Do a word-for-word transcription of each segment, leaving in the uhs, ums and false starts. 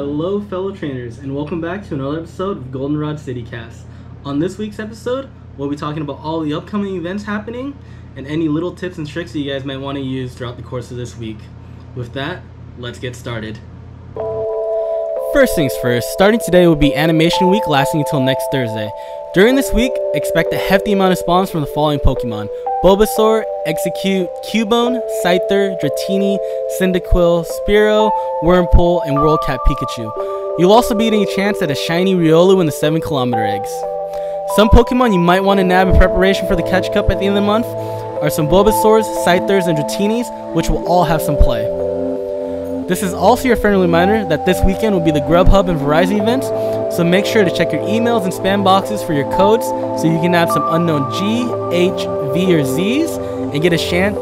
Hello fellow trainers, and welcome back to another episode of Goldenrod Citycast. On this week's episode, we'll be talking about all the upcoming events happening and any little tips and tricks that you guys might want to use throughout the course of this week. With that, let's get started. First things first, starting today will be Animation Week lasting until next Thursday. During this week, expect a hefty amount of spawns from the following Pokemon: Bulbasaur, Exeggcute, Cubone, Scyther, Dratini, Cyndaquil, Spearow, Wormpool, and World Cat Pikachu. You'll also be getting a chance at a shiny Riolu in the seven kilometer eggs. Some Pokemon you might want to nab in preparation for the Catch Cup at the end of the month are some Bulbasaurs, Scythers, and Dratinis, which will all have some play. This is also your friendly reminder that this weekend will be the Grubhub and Verizon events, so make sure to check your emails and spam boxes for your codes so you can nab some unknown G, H, V, or Z's and get a chance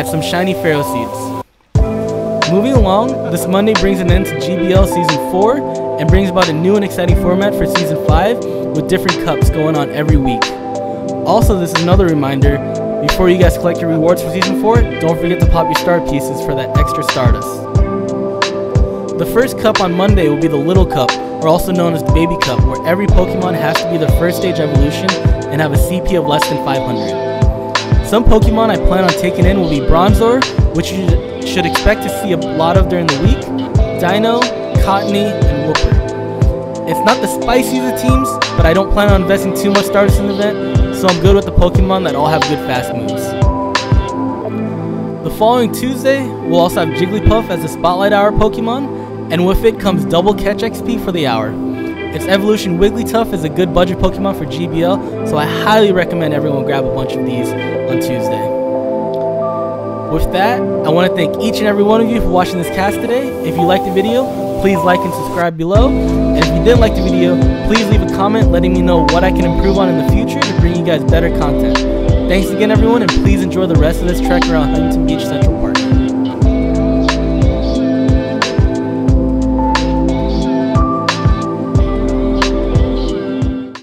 at some shiny Pharaoh seeds. Moving along, this Monday brings an end to G B L Season four and brings about a new and exciting format for Season five with different cups going on every week. Also, this is another reminder, before you guys collect your rewards for Season four, don't forget to pop your Star Pieces for that extra Stardust. The first cup on Monday will be the Little Cup, or also known as the Baby Cup, where every Pokemon has to be their first stage evolution and have a C P of less than five hundred. Some Pokemon I plan on taking in will be Bronzor, which you should expect to see a lot of during the week, Deino, Cottony, and Wilker. It's not the spiciest of teams, but I don't plan on investing too much Stardust in the event, so I'm good with the Pokemon that all have good fast moves. The following Tuesday, we'll also have Jigglypuff as the Spotlight Hour Pokemon, and with it comes double catch X P for the hour. Its evolution Wigglytuff is a good budget Pokemon for G B L, so I highly recommend everyone grab a bunch of these on Tuesday. With that, I want to thank each and every one of you for watching this cast today. If you liked the video, please like and subscribe below. And if you didn't like the video, please leave a comment letting me know what I can improve on in the future to bring you guys better content. Thanks again everyone, and please enjoy the rest of this trek around Huntington Beach Central Park.